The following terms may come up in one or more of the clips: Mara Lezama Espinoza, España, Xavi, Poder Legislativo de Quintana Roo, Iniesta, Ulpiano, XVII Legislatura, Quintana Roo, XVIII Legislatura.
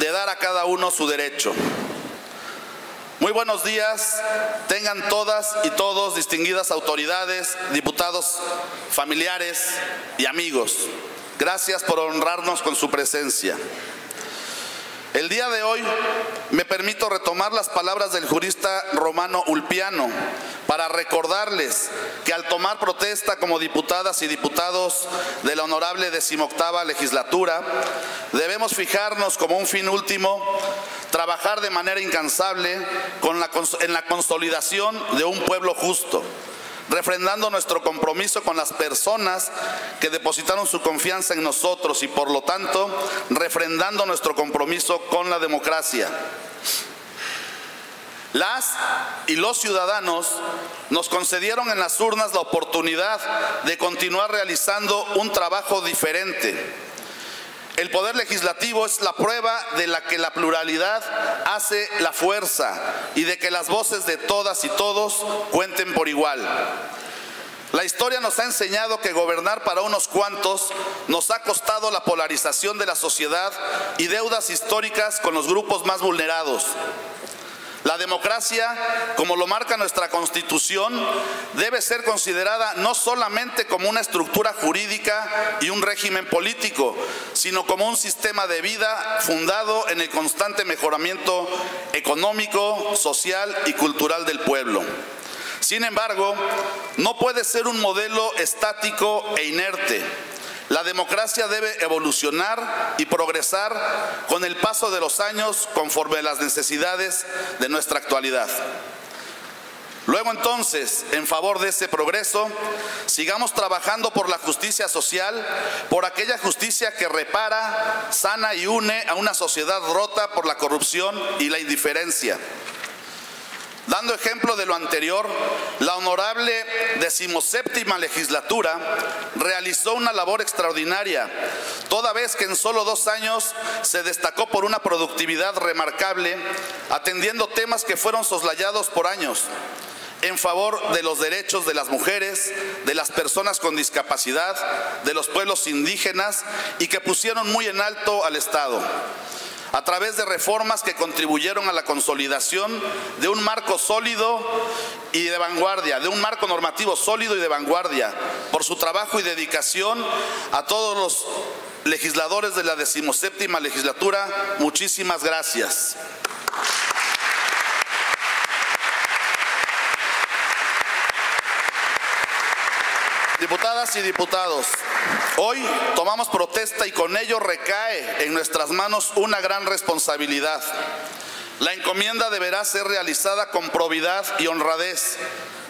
de dar a cada uno su derecho. Muy buenos días, tengan todas y todos, distinguidas autoridades, diputados, familiares y amigos. Gracias por honrarnos con su presencia. El día de hoy me permito retomar las palabras del jurista romano Ulpiano para recordarles que al tomar protesta como diputadas y diputados de la honorable 18ª legislatura, debemos fijarnos como un fin último trabajar de manera incansable en la consolidación de un pueblo justo, refrendando nuestro compromiso con las personas que depositaron su confianza en nosotros y, por lo tanto, refrendando nuestro compromiso con la democracia. Las y los ciudadanos nos concedieron en las urnas la oportunidad de continuar realizando un trabajo diferente. El Poder Legislativo es la prueba de la que la pluralidad hace la fuerza y de que las voces de todas y todos cuenten por igual. La historia nos ha enseñado que gobernar para unos cuantos nos ha costado la polarización de la sociedad y deudas históricas con los grupos más vulnerados. La democracia, como lo marca nuestra Constitución, debe ser considerada no solamente como una estructura jurídica y un régimen político, sino como un sistema de vida fundado en el constante mejoramiento económico, social y cultural del pueblo. Sin embargo, no puede ser un modelo estático e inerte. La democracia debe evolucionar y progresar con el paso de los años conforme a las necesidades de nuestra actualidad. Luego entonces, en favor de ese progreso, sigamos trabajando por la justicia social, por aquella justicia que repara, sana y une a una sociedad rota por la corrupción y la indiferencia. Dando ejemplo de lo anterior, la honorable 17ª legislatura realizó una labor extraordinaria, toda vez que en solo 2 años se destacó por una productividad remarcable, atendiendo temas que fueron soslayados por años, en favor de los derechos de las mujeres, de las personas con discapacidad, de los pueblos indígenas y que pusieron muy en alto al Estado, a través de reformas que contribuyeron a la consolidación de un marco sólido y de vanguardia, de un marco normativo sólido y de vanguardia, por su trabajo y dedicación a todos los legisladores de la 17ª legislatura. Muchísimas gracias. Diputadas y diputados, hoy tomamos protesta y con ello recae en nuestras manos una gran responsabilidad. La encomienda deberá ser realizada con probidad y honradez,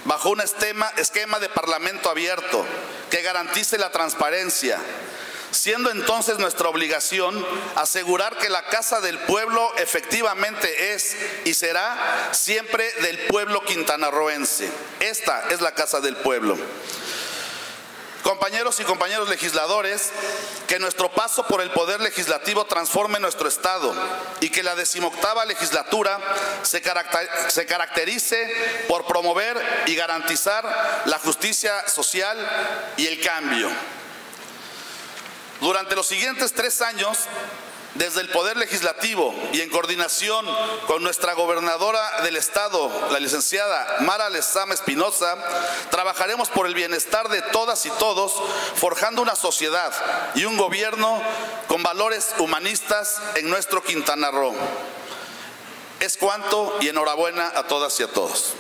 bajo un esquema de parlamento abierto que garantice la transparencia, siendo entonces nuestra obligación asegurar que la Casa del Pueblo efectivamente es y será siempre del pueblo quintanarroense. Esta es la Casa del Pueblo. Compañeros y compañeras legisladores, que nuestro paso por el Poder Legislativo transforme nuestro Estado y que la 18ª legislatura se caracterice por promover y garantizar la justicia social y el cambio. Durante los siguientes 3 años, desde el Poder Legislativo y en coordinación con nuestra gobernadora del Estado, la licenciada Mara Lezama Espinoza, trabajaremos por el bienestar de todas y todos, forjando una sociedad y un gobierno con valores humanistas en nuestro Quintana Roo. Es cuanto y enhorabuena a todas y a todos.